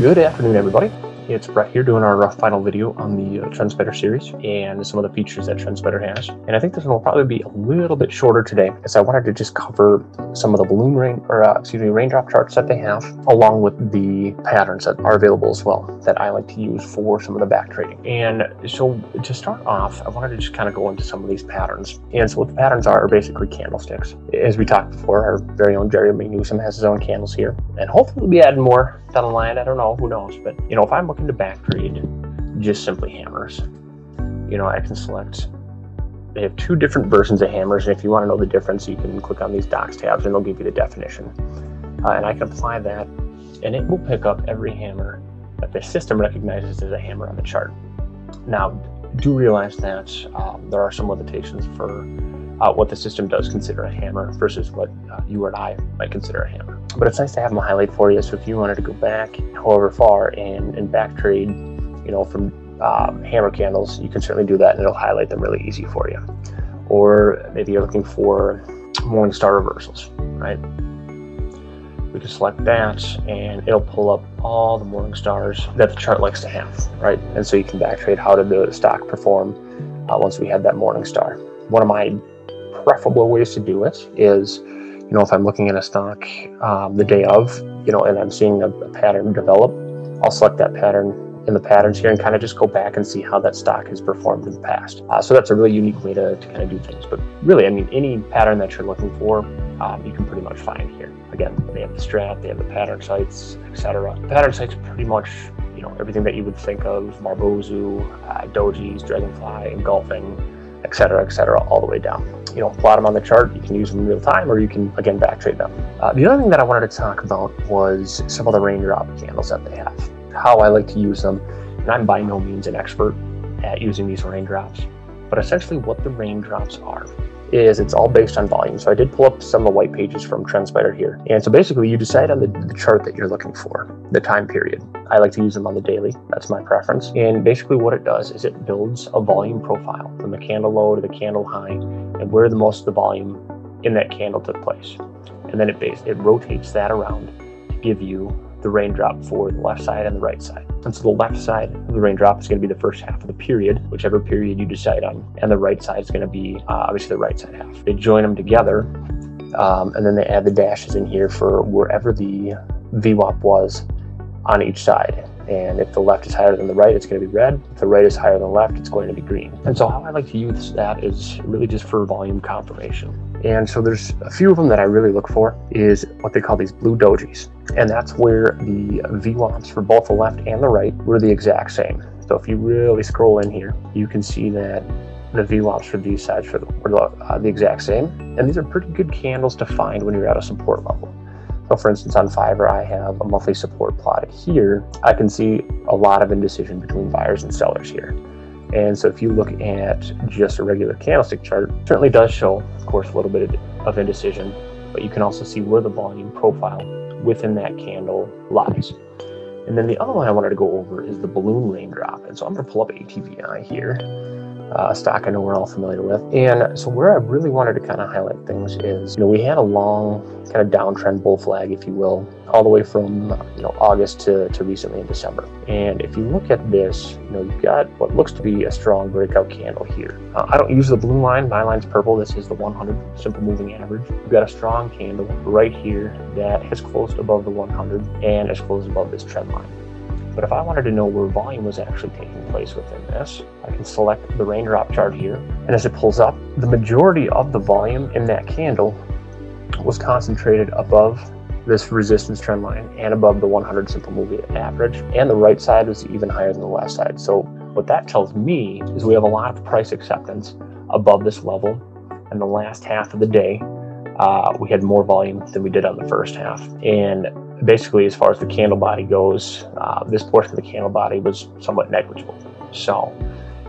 Good afternoon, everybody. It's Brett here doing our rough final video on the TrendSpider series and some of the features that TrendSpider has. And I think this one will probably be a little bit shorter today, as I wanted to just cover some of the raindrop charts that they have, along with the patterns that are available as well that I like to use for some of the back trading. And so to start off, I wanted to just kind of go into some of these patterns. And so what the patterns are basically candlesticks. As we talked before, our very own Jerremy Newsome has his own candles here, and hopefully we'll be adding more down the line. I don't know, who knows? But you know, if I'm looking to back trade just simply hammers, you know, I can select. They have two different versions of hammers, and if you want to know the difference, you can click on these docs tabs and they'll give you the definition, and I can apply that and it will pick up every hammer that the system recognizes as a hammer on the chart. Now do realize that there are some limitations for what the system does consider a hammer versus what you and I might consider a hammer. But it's nice to have them highlight for you, so if you wanted to go back however far and back trade, you know, from hammer candles, you can certainly do that and it'll highlight them really easy for you. Or maybe you're looking for morning star reversals, right? We can select that and it'll pull up all the morning stars that the chart likes to have, right? And so you can back trade how did the stock perform once we had that morning star. One of my preferable ways to do it is, you know, if I'm looking at a stock the day of, you know, and I'm seeing a pattern develop, I'll select that pattern in the patterns here and kind of just go back and see how that stock has performed in the past. So that's a really unique way to kind of do things. But really, I mean, any pattern that you're looking for, you can pretty much find here. Again, they have the strat, they have the pattern sites, etc. The pattern sites pretty much, you know, everything that you would think of: Marbozu, Dojis, Dragonfly, Engulfing, etc., all the way down. You know, plot them on the chart, you can use them in real time, or you can, again, back trade them. The other thing that I wanted to talk about was some of the raindrop candles that they have, how I like to use them. And I'm by no means an expert at using these raindrops, but essentially what the raindrops are is it's all based on volume. So I did pull up some of the white pages from TrendSpider here. And so basically you decide on the chart that you're looking for, the time period. I like to use them on the daily, that's my preference. And basically what it does is it builds a volume profile from the candle low to the candle high and where the most of the volume in that candle took place. And then it rotates that around to give you the raindrop for the left side and the right side. And so the left side of the raindrop is going to be the first half of the period, whichever period you decide on, and the right side is going to be obviously the right side half. They join them together, and then they add the dashes in here for wherever the VWAP was on each side. And if the left is higher than the right, it's going to be red. If the right is higher than left, it's going to be green. And so how I like to use that is really just for volume confirmation. And so there's a few of them that I really look for is what they call these blue dojis. And that's where the VWAPs for both the left and the right were the exact same. So if you really scroll in here, you can see that the VWAPs for these sides were the exact same. And these are pretty good candles to find when you're at a support level. So for instance, on Fiverr, I have a monthly support plotted here. I can see a lot of indecision between buyers and sellers here. And so if you look at just a regular candlestick chart, it certainly does show, of course, a little bit of indecision, but you can also see where the volume profile within that candle lies. And then the other one I wanted to go over is the balloon raindrop. And so I'm going to pull up ATVI here, a stock I know we're all familiar with. And so where I really wanted to kind of highlight things is, you know, we had a long kind of downtrend bull flag, if you will, all the way from, you know, August to recently in December. And if you look at this, you know, you've got what looks to be a strong breakout candle here. I don't use the blue line, my line's purple. This is the 100 simple moving average. You've got a strong candle right here that has closed above the 100 and has closed above this trend line. But if I wanted to know where volume was actually taking place within this, I can select the raindrop chart here. And as it pulls up, the majority of the volume in that candle was concentrated above this resistance trend line and above the 100 simple moving average. And the right side was even higher than the left side. So what that tells me is we have a lot of price acceptance above this level. And the last half of the day, we had more volume than we did on the first half. And basically, as far as the candle body goes, this portion of the candle body was somewhat negligible. So,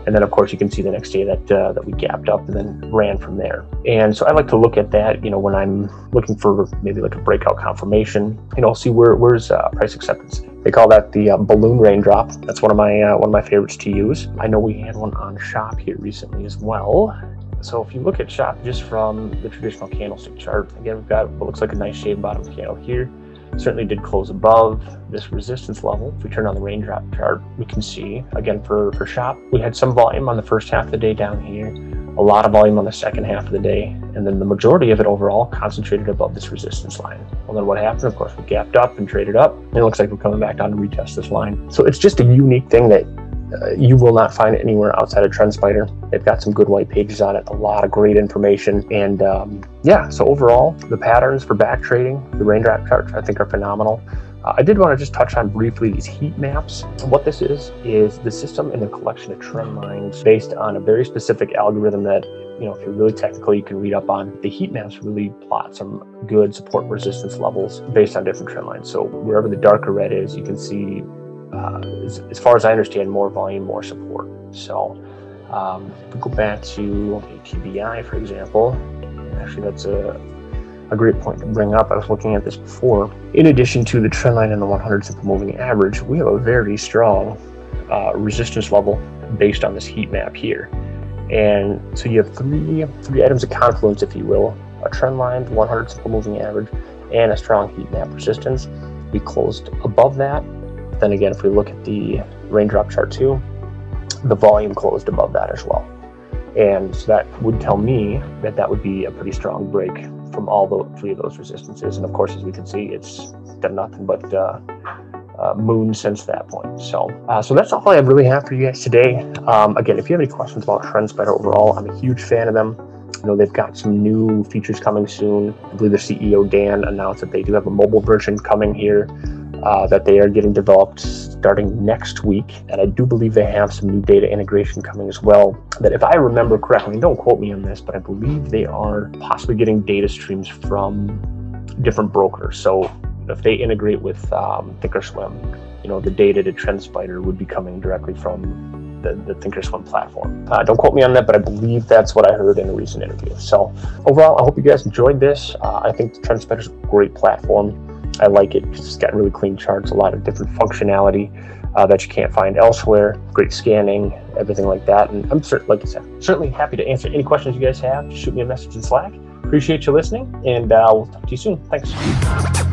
and then of course you can see the next day that that we gapped up and then ran from there. And so I like to look at that, you know, when I'm looking for maybe like a breakout confirmation, you know, see where's price acceptance. They call that the balloon raindrop. That's one of my favorites to use. I know we had one on shop here recently as well. So if you look at shop just from the traditional candlestick chart, again, we've got what looks like a nice shade bottom candle here. certainly did close above this resistance level. If we turn on the raindrop chart, we can see, again, for shop, we had some volume on the first half of the day down here, a lot of volume on the second half of the day, and then the majority of it overall concentrated above this resistance line. Well, then what happened? Of course, we gapped up and traded up, and it looks like we're coming back down to retest this line. So it's just a unique thing that you will not find it anywhere outside of TrendSpider. They've got some good white pages on it, a lot of great information. And yeah, so overall, the patterns for back trading, the raindrop charts, I think are phenomenal. I did want to just touch on briefly these heat maps. So what this is the system and the collection of trend lines based on a very specific algorithm that, you know, if you're really technical, you can read up on. The heat maps really plot some good support resistance levels based on different trend lines. So wherever the darker red is, you can see, as far as I understand, more volume, more support. So if we go back to ATVI, for example, actually that's a great point to bring up. I was looking at this before. In addition to the trend line and the 100 simple moving average, we have a very strong resistance level based on this heat map here. And so you have three items of confluence, if you will: a trend line, the 100 simple moving average, and a strong heat map resistance. We closed above that. Then again, if we look at the raindrop chart too, the volume closed above that as well. And so that would tell me that that would be a pretty strong break from all the three of those resistances. And of course, as we can see, it's done nothing but moon since that point. So so that's all I really have for you guys today. Again, if you have any questions about TrendSpider overall, I'm a huge fan of them. I know they've got some new features coming soon. I believe their CEO, Dan, announced that they do have a mobile version coming here. That they are getting developed starting next week. And I do believe they have some new data integration coming as well, that if I remember correctly, don't quote me on this, but I believe they are possibly getting data streams from different brokers. So if they integrate with Thinkorswim, you know, the data to TrendSpider would be coming directly from the Thinkorswim platform. Don't quote me on that, but I believe that's what I heard in a recent interview. So overall, I hope you guys enjoyed this. I think TrendSpider is a great platform. I like it because it's got really clean charts, a lot of different functionality that you can't find elsewhere, great scanning, everything like that. And I'm certainly happy to answer any questions you guys have. Just shoot me a message in Slack. Appreciate you listening, and we'll talk to you soon. Thanks.